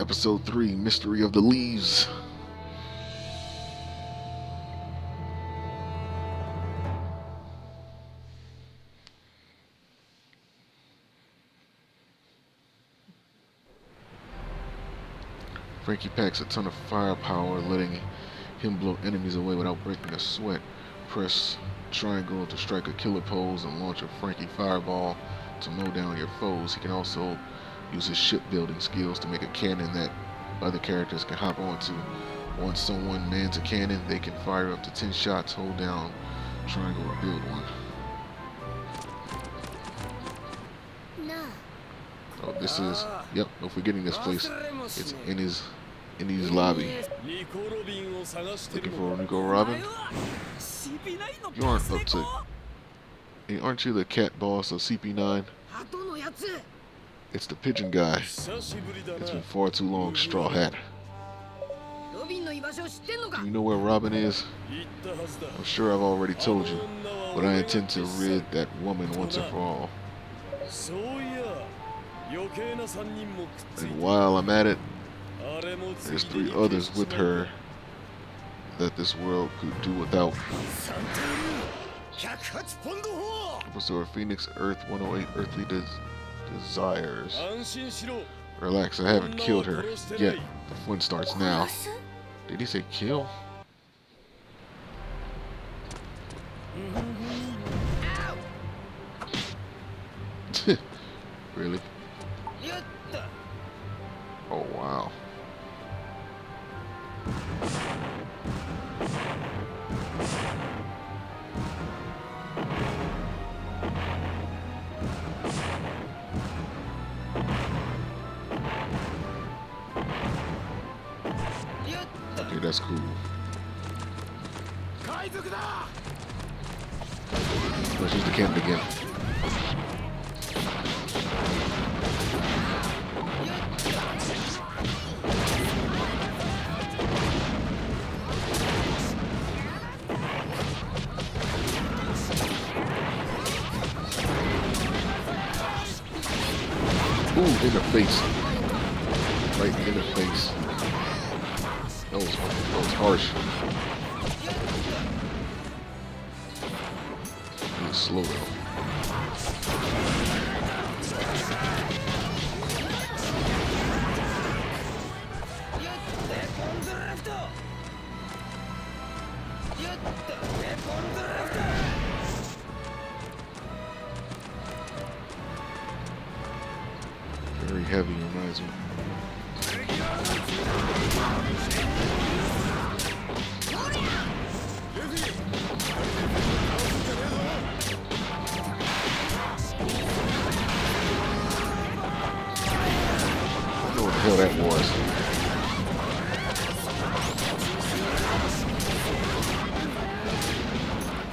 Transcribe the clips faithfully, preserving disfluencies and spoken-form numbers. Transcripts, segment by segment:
Episode three, Mystery of the Leaves. Frankie packs a ton of firepower, letting him blow enemies away without breaking a sweat. Press triangle to strike a killer pose and launch a Frankie fireball to mow down your foes. He can also use his shipbuilding skills to make a cannon that other characters can hop onto. Once someone mans a cannon, they can fire up to ten shots, hold down triangle to build one. Oh, this is, yep, no forgetting this place. It's in his in his lobby. Looking for Nico Robin? You aren't up to it. Aren't you the cat boss of C P nine? It's the pigeon guy. It's been far too long, Straw Hat. Do you know where Robin is? I'm sure I've already told you, but I intend to rid that woman once and for all. And while I'm at it, there's three others with her that this world could do without. Episode Phoenix Earth one oh eight, Earthly Des Desires. Relax, I haven't killed her yet. The fun starts now. Did he say kill? Really? Oh, wow. Okay, that's cool. Let's use the camp again. Ooh, in the face. Right in the face. That was, that was harsh. That was slow though. Very heavy, reminds me. I know what the hell that was.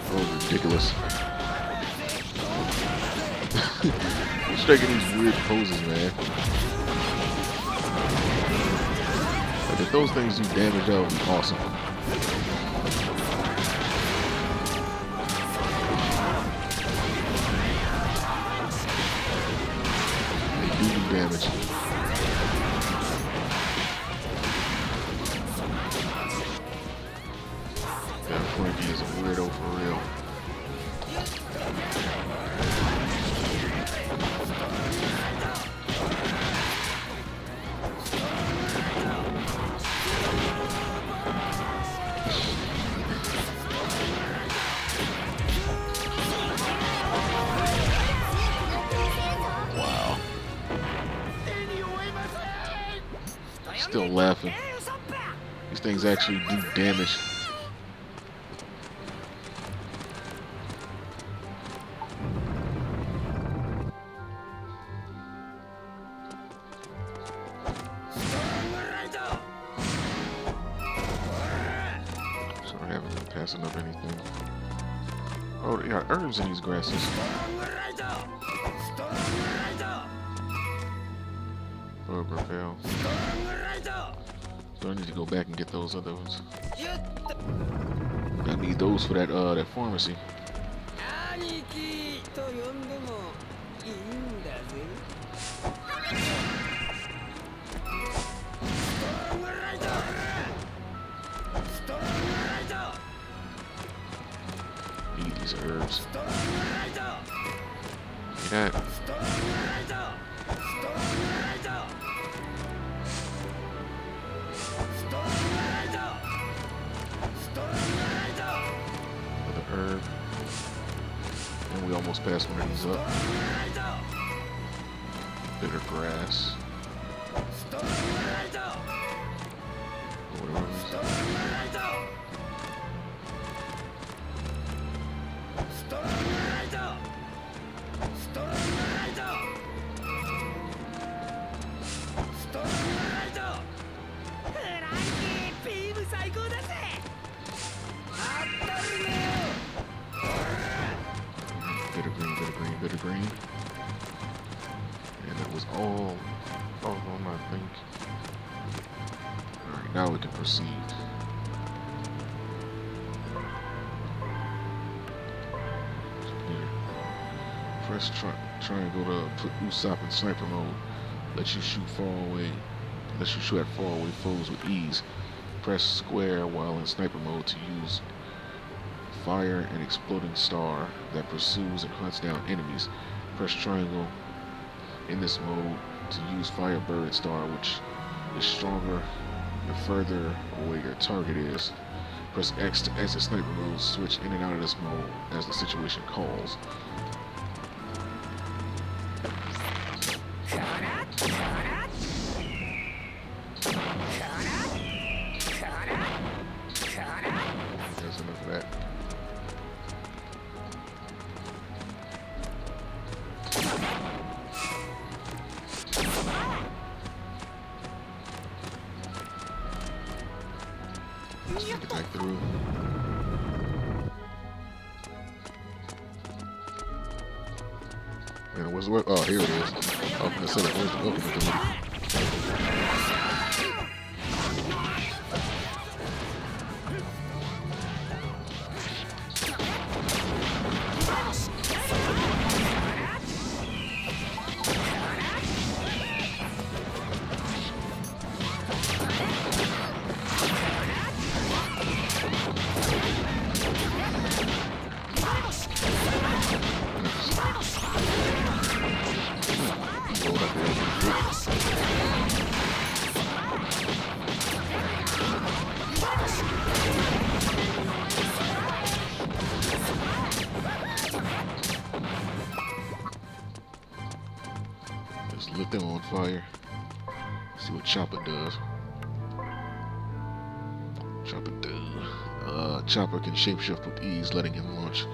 That was ridiculous. He's taking these weird poses, man. Like, if those things do damage, that would be awesome. They do do damage. That Frankie is a weirdo for real. Still laughing. These things actually do damage. Sorry, I haven't been passing up anything. Oh, yeah, herbs in these grasses. Rubber fail. So I need to go back and get those other ones. I need those for that uh that pharmacy. You know. Another herb. And we almost passed one of these up. Bitter grass. Put Usopp in sniper mode. Let you shoot far away. Let you shoot at far away foes with ease. Press square while in sniper mode to use fire and exploding star that pursues and hunts down enemies. Press triangle in this mode to use fire bird star, which is stronger the further away your target is. Press X to exit sniper mode. Switch in and out of this mode as the situation calls. Fire. See what Chopper does. Chopper do. Uh, Chopper can shapeshift with ease, letting him launch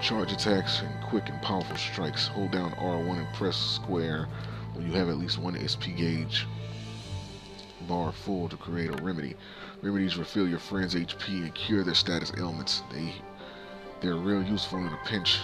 charge attacks and quick and powerful strikes. Hold down R one and press square when you have at least one S P gauge bar full to create a remedy. Remedies refill your friend's H P and cure their status ailments. They they're real useful in a pinch.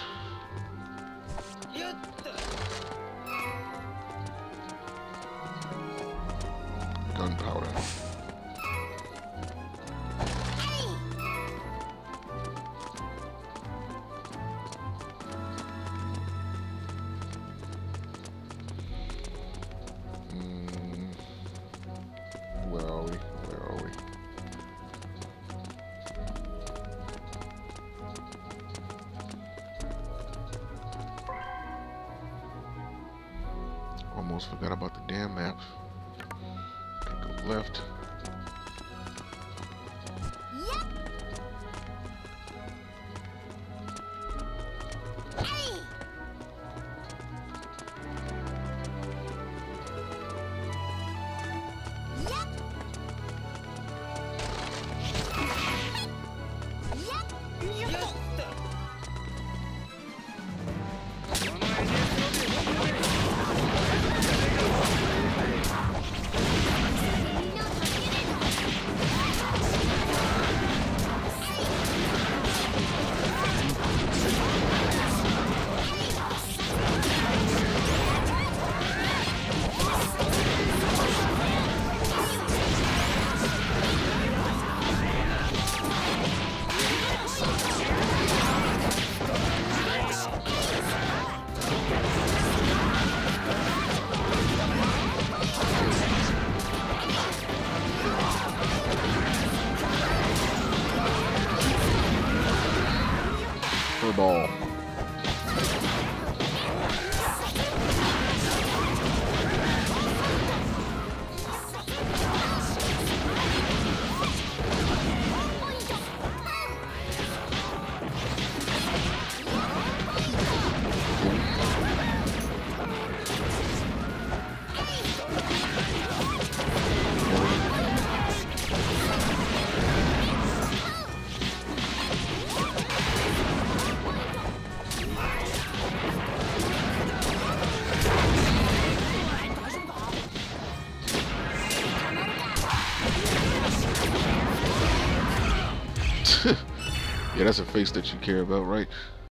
that's a face that you care about, right?